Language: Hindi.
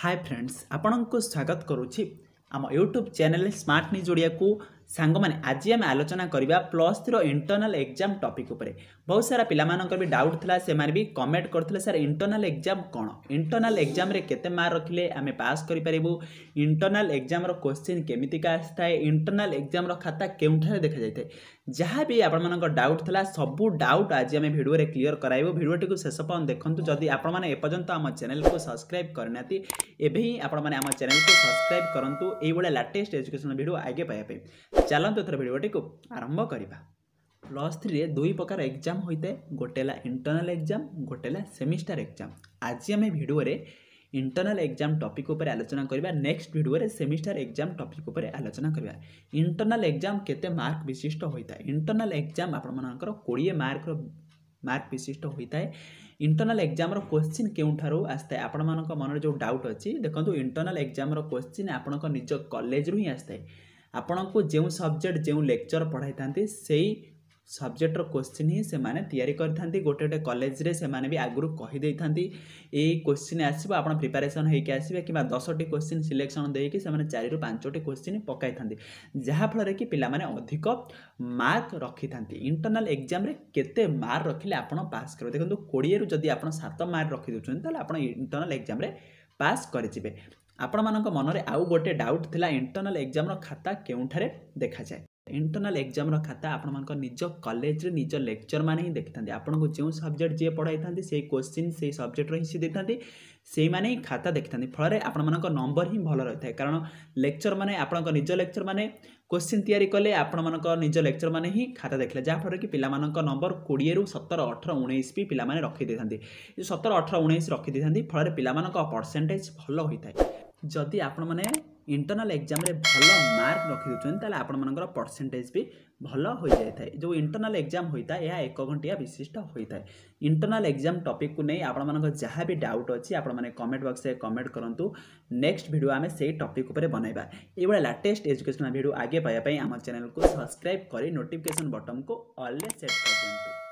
हाय फ्रेंड्स आपण को स्वागत करुच्ची आम YouTube channel smart news Odia को सांग माने आज आम आलोचना करवा plus three internal exam topic उपर। बहुत सारा पिला मानकर भी डाउट था, से माने भी कमेंट करते सर इंटरनल एग्जाम कौन, इंटरनल एग्जाम रे केते मार्क रखिले आम पास करें, इंटरनल एग्जाम रो क्वेश्चन केमितिका आसता है, इंटरनल एग्जाम रो खाता केउठारे देखा जाए थे, जहाँ भी आपमनकर डाउट था सबू डाउट आज आम भिडियो क्लीयर कराइबो। भिडियोटी को शेष पर्यंत देखंतु। जदि आपण माने एपर्यंत आम चैनल को सब्सक्राइब करनाती एबे ही आपण माने आम चैनल को सब्सक्राइब करंतु एई वाला लेटेस्ट एजुकेशन भिडियो आगे पाया पे। चलते थोड़ा भिडियोटी को आरंभ करवा। प्लस थ्री रे दुई प्रकार एग्जाम होता है, गोटे इंटरनल एग्जाम, गोटे सेमिस्टर एग्जाम। आज आम भिडियो इंटरनल एग्जाम टॉपिक उपर आलोचना करवा, नेक्स्ट भिडियो रे सेमिस्टर एग्जाम टॉपिक उपर आलोचना करवा। इंटरनल एग्जाम केते मार्क विशिष्ट होता है, इंटरनल एग्जाम आपमनकर 20 मार्क विशिष्ट होता है। इंटरनल एग्जाम रो क्वेश्चन केउठारो आसता है, आपण मानक मनरे जो डाउट अछि देखंतु इंटरनल एग्जाम रो क्वेश्चन आपनको निज कॉलेज रु ही आसता है। आपण को जो सब्जेक्ट जो लेक्चर पढ़ाई था से सब्जेक्टर क्वेश्चन ही से माने तैयारी करथांती, गोटे गोटे कॉलेज रे से माने भी आगुरु कहि देथांती ए क्वेश्चन आसीबो, आपण प्रिपरेशन होइके आसीबे किबा 10टी क्वेश्चन सिलेक्शन देइके से माने 4 रु 5टी क्वेश्चन पकाई थांती, जहा फल रे कि पिला माने अधिक मार्क रखि थांती। इंटरनल एग्जाम रे केते मार्क रखिले आपण पास करबे, देखंतु 20 रु जदि आपण 7 मार्क रखि दोछन तले आपण इंटरनल एग्जाम रे पास करि जिबे। आपण मानक मनरे आउ गोटे डाउट थिला, इंटरनल एग्जाम रो खाता केउठारे देखा जाए। इंटरनल एग्जाम रो खाता आपमनक निज कॉलेज रे निज लेक्चर माने ही देखथांती, आपन को जो सब्जेक्ट जे पढ़ाई थांती से क्वेश्चन से सब्जेक्ट रो हिसी देथांती, से माने ही खाता देखथांती। फल रे आपमनक नंबर ही भलो रहता है, कारण लेक्चर माने आपनक निज लेक्चर माने क्वेश्चन तैयारी कले आपमनक निज लेक्चर माने ही खाता देखले, जा फल रे कि पिला मानक नंबर 20 रु 17 18 19 भी पिला माने रखि देथांती, 17 18 19 रखि देथांती। फल रे पिला मानक परसेंटेज भलो होइताय। जदि आपण माने इंटरनल एग्जाम रे भल मार्क रखि दोछन ताले आपण मानकर परसेंटेज भी भल हो जाय थाय। जो इंटरनल एग्जाम होइता या 1 घंटिया विशिष्ट होइता। इंटरनल एग्जाम टॉपिक को नै आपण मानकर जहा भी डाउट अछि आपण माने कमेंट बॉक्स रे कमेंट करंतु, नेक्स्ट वीडियो आमे सेही टॉपिक ऊपर बनाइबा। ए वाला लेटेस्ट एजुकेशनल वीडियो आगे पाया पई हमर चैनल को सब्सक्राइब करी नोटिफिकेशन बटन को ऑल रे सेट कर देंतु।